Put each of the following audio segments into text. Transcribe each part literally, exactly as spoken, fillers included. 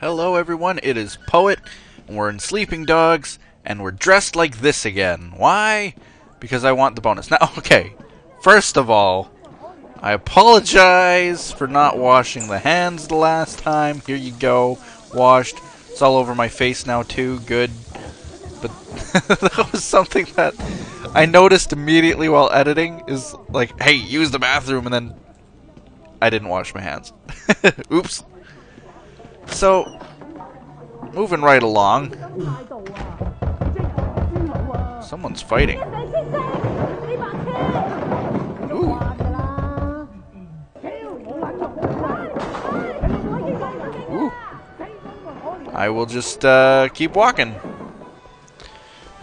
Hello everyone, it is Poet, and we're in Sleeping Dogs, and we're dressed like this again. Why? Because I want the bonus. Now, okay, first of all, I apologize for not washing the hands the last time. Here you go, washed. It's all over my face now too, good. But that was something that I noticed immediately while editing, is like, hey, use the bathroom, and then I didn't wash my hands. Oops. So, moving right along. Someone's fighting. Ooh. Ooh. I will just uh, keep walking.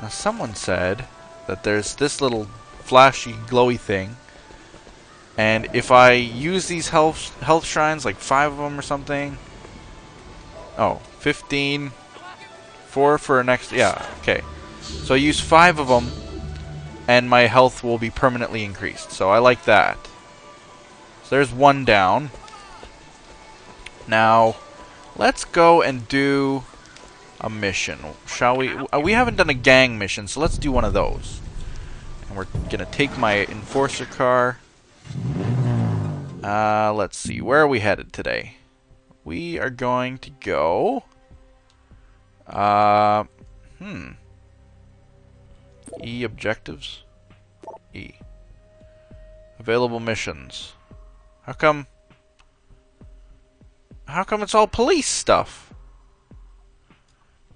Now, someone said that there's this little flashy, glowy thing. And if I use these health, health shrines, like five of them or something... Oh, fifteen, four for an extra, yeah, okay. So I use five of them, and my health will be permanently increased, so I like that. So there's one down. Now, let's go and do a mission, shall we? We haven't done a gang mission, so let's do one of those. And we're gonna take my enforcer car. Uh, let's see, where are we headed today? We are going to go, uh, hmm, E objectives, E, available missions. How come, how come it's all police stuff?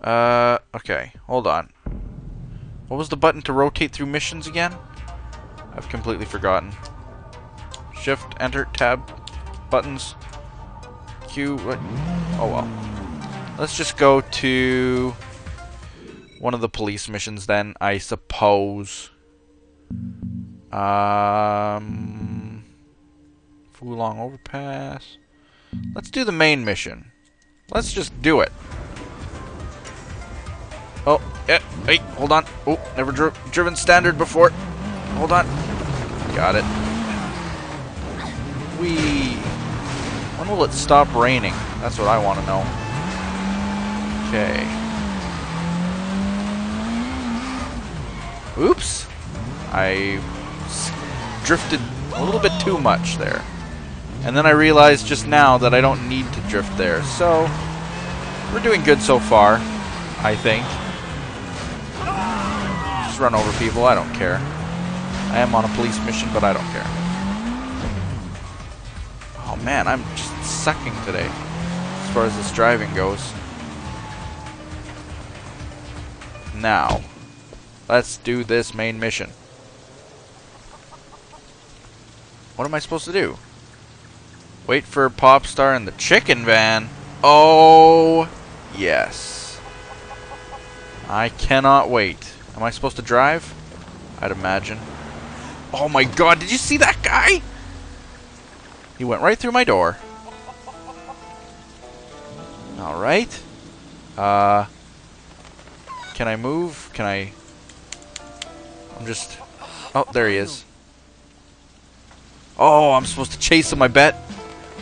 Uh, okay, hold on. What was the button to rotate through missions again? I've completely forgotten. Shift, enter, tab, buttons. Q, what? Oh well. Let's just go to one of the police missions then, I suppose. Um, Fulong Overpass. Let's do the main mission. Let's just do it. Oh, yeah, hey, hold on. Oh, never dri driven standard before. Hold on. Got it. Whee. When will it stop raining? That's what I want to know. Okay. Oops. I drifted a little bit too much there. And then I realized just now that I don't need to drift there. So, we're doing good so far, I think. Just run over people, I don't care. I am on a police mission, but I don't care. Oh man, I'm just sucking today, as far as this driving goes. Now, let's do this main mission. What am I supposed to do? Wait for Popstar in the chicken van? Oh, yes. I cannot wait. Am I supposed to drive? I'd imagine. Oh my god, did you see that guy? He went right through my door. Alright. Uh, can I move? Can I... I'm just... Oh, there he is. Oh, I'm supposed to chase him, I bet.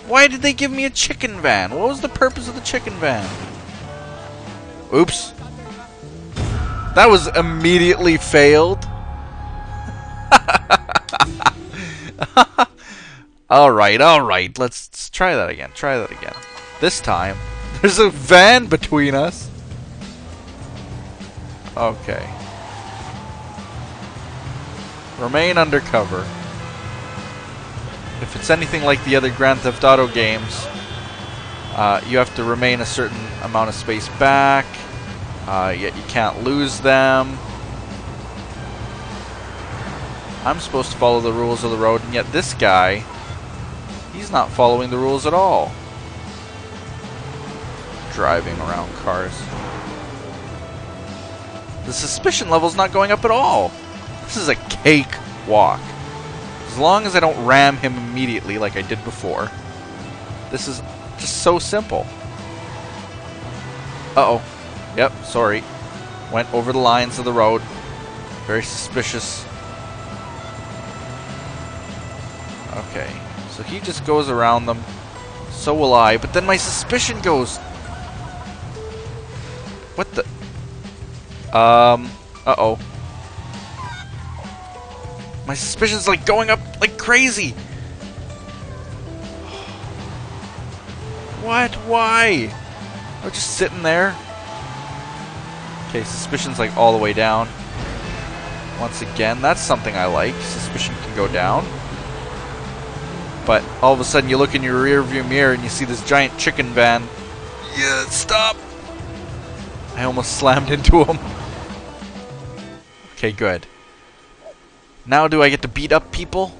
Why did they give me a chicken van? What was the purpose of the chicken van? Oops. That was immediately failed. Alright, alright, let's, let's try that again, try that again. This time, there's a van between us. Okay. Remain undercover. If it's anything like the other Grand Theft Auto games, uh, you have to remain a certain amount of space back, uh, yet you can't lose them. I'm supposed to follow the rules of the road, and yet this guy... He's not following the rules at all. Driving around cars. The suspicion level's not going up at all. This is a cake walk. As long as I don't ram him immediately like I did before. This is just so simple. Uh-oh. Yep, sorry. Went over the lines of the road. Very suspicious. Okay. So he just goes around them, so will I, but then my suspicion goes What the? Um, uh-oh. My suspicion's like going up like crazy! What? Why? I was just sitting there. Okay, suspicion's like all the way down. Once again, that's something I like. Suspicion can go down. But all of a sudden you look in your rear view mirror and you see this giant chicken van. Yeah, stop! I almost slammed into him. Okay, good. Now do I get to beat up people?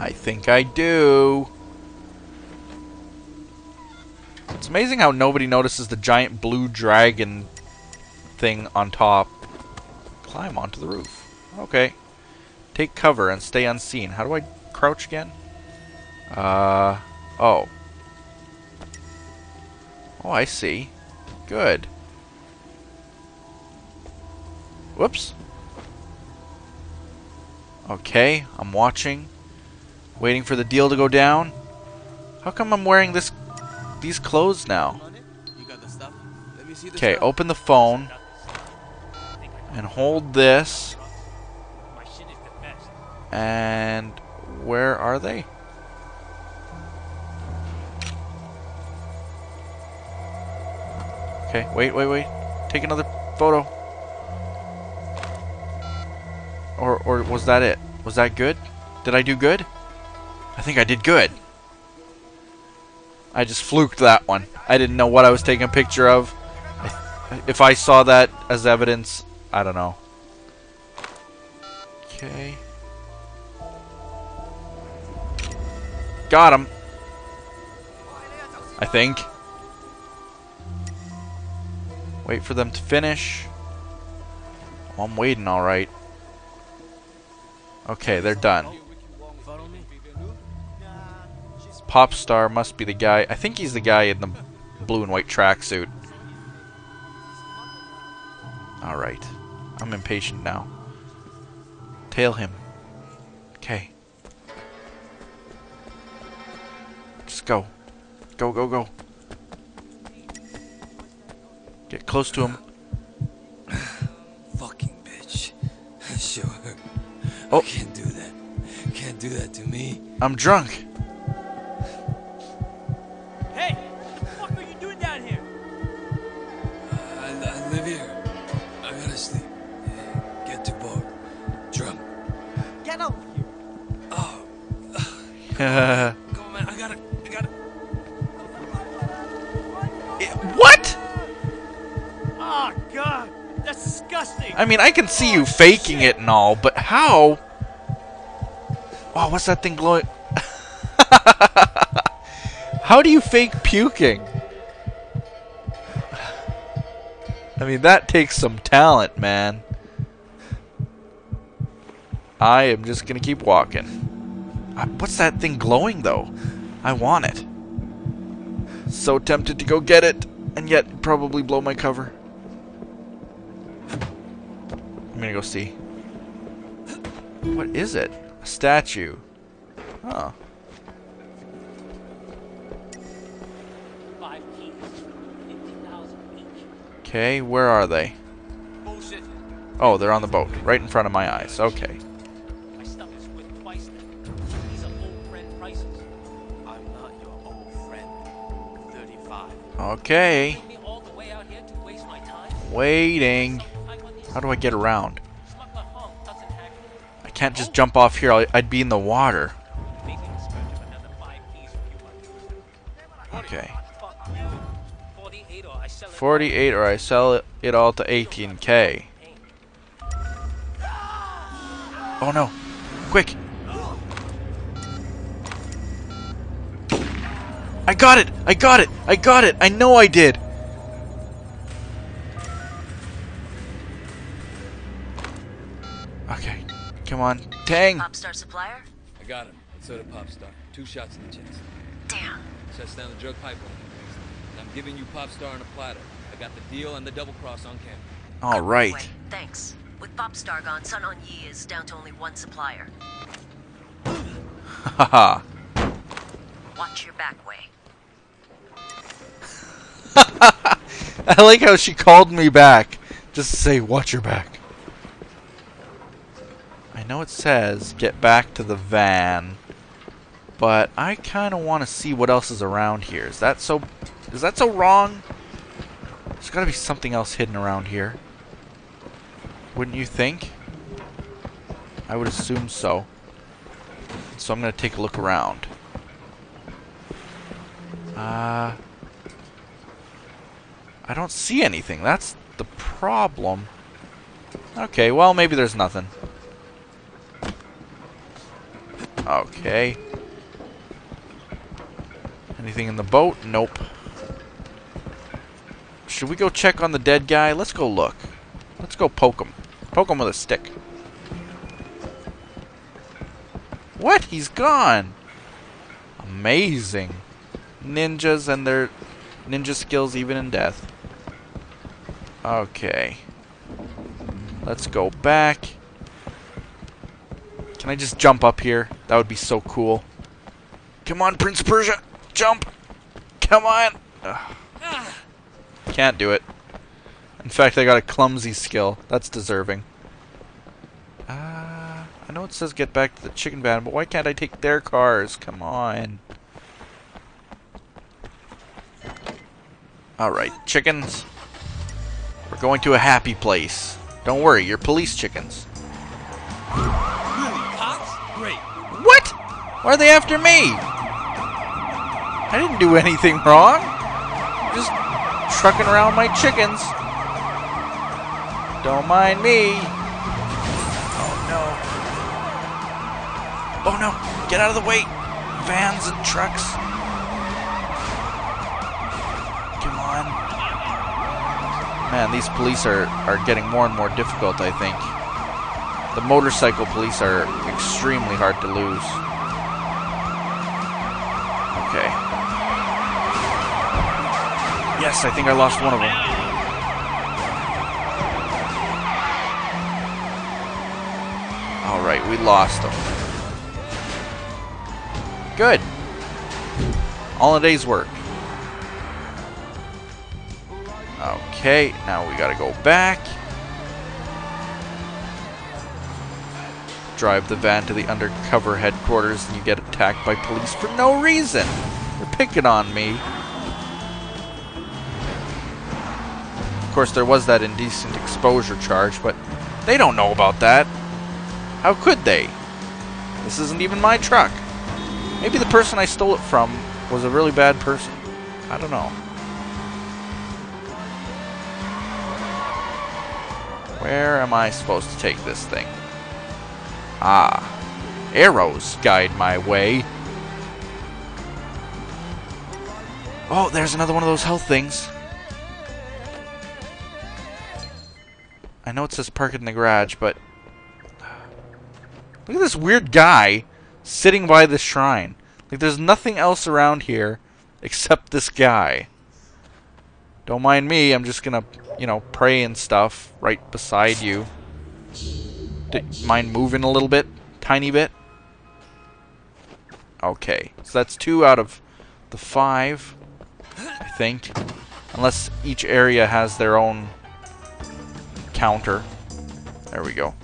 I think I do. It's amazing how nobody notices the giant blue dragon thing on top. Climb onto the roof. Okay. Take cover and stay unseen. How do I crouch again? Uh, oh. Oh, I see. Good. Whoops. Okay, I'm watching. Waiting for the deal to go down. How come I'm wearing this, these clothes now? Okay, open the phone. And hold this. And where are they? Okay, wait, wait, wait. Take another photo. Or, or was that it? Was that good? Did I do good? I think I did good. I just fluked that one. I didn't know what I was taking a picture of. I, if I saw that as evidence, I don't know. Okay. Got him. I think. Wait for them to finish. Oh, I'm waiting, all right. Okay, they're done. Popstar must be the guy. I think he's the guy in the blue and white tracksuit. All right. I'm impatient now. Tail him. Okay. Just go. Go, go, go. Get close to him. Fucking bitch. Sure. Oh. I can't do that. Can't do that to me. I'm drunk. Hey! What the fuck are you doing down here? Uh, I, I live here. I gotta sleep. Get to bar. Drunk. Get out of here. Oh. Uh. I mean, I can see you faking it and all, but how? Oh, what's that thing glowing? How do you fake puking? I mean, that takes some talent, man. I am just gonna keep walking. What's that thing glowing, though? I want it. So tempted to go get it, and yet probably blow my cover. I'm gonna go see. What is it? A statue. Huh. Okay, where are they? Oh, they're on the boat. Right in front of my eyes. Okay. Okay. Waiting. How do I get around? I can't just jump off here. I'd be in the water. Okay. forty-eight or I sell it all to eighteen K. Oh no. Quick. I got it. I got it. I got it. I know I did. Come on, Tang. Popstar supplier? I got him. It's so did Popstar. Two shots in the chest. Damn. Shuts down the drug pipeline. I'm giving you Popstar on a platter. I got the deal and the double cross on camera. All right. Wait, thanks. With Popstar gone, Sun On Yi is down to only one supplier. Haha. Watch your back way. I like how she called me back just to say, watch your back. I know it says get back to the van, but I kind of want to see what else is around here. Is that so? Is that so wrong? There's got to be something else hidden around here. Wouldn't you think? I would assume so. So I'm going to take a look around. Uh, I don't see anything. That's the problem. Okay, well, maybe there's nothing. Okay. Anything in the boat? Nope. Should we go check on the dead guy? Let's go look. Let's go poke him. Poke him with a stick. What? He's gone. Amazing. Ninjas and their ninja skills even in death. Okay. Let's go back. Can I just jump up here? That would be so cool. Come on, Prince of Persia. Jump. Come on. Ugh. Can't do it. In fact, I got a clumsy skill. That's deserving. Uh, I know it says get back to the chicken van, but why can't I take their cars? Come on. Alright, chickens. We're going to a happy place. Don't worry, you're police chickens. Really, cops? Great. What? Why are they after me? I didn't do anything wrong. Just trucking around my chickens. Don't mind me. Oh no. Oh no, get out of the way. Vans and trucks. Man, these police are, are getting more and more difficult, I think. The motorcycle police are extremely hard to lose. Okay. Yes, I think I lost one of them. Alright, we lost them. Good. All in a day's work. Okay, now we gotta go back. Drive the van to the undercover headquarters and you get attacked by police for no reason. They're picking on me. Of course, there was that indecent exposure charge, but they don't know about that. How could they? This isn't even my truck. Maybe the person I stole it from was a really bad person. I don't know. Where am I supposed to take this thing? Ah, arrows guide my way. Oh, there's another one of those health things. I know it says park it in the garage, but... Look at this weird guy sitting by the shrine. Like, there's nothing else around here except this guy. Don't mind me, I'm just gonna... you know, pray and stuff right beside you. Did mine moving a little bit? Tiny bit? Okay. So that's two out of the five, I think. Unless each area has their own counter. There we go.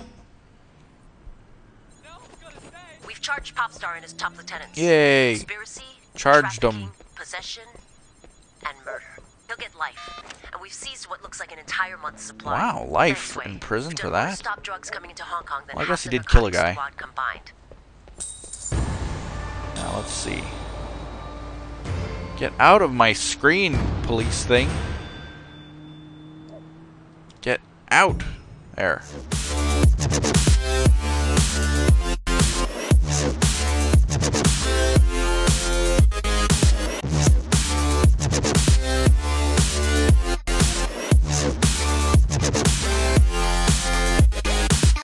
We've charged Popstar and his top lieutenants. Yay! Conspiracy, charged them. Possession and murder. He'll get life. And we've seized what looks like an entire month's supply. Wow, life in prison for that? Stop drugs coming into Hong Kong, well, I guess he did kill a guy. Combined. Now, let's see. Get out of my screen, police thing. Get out. There.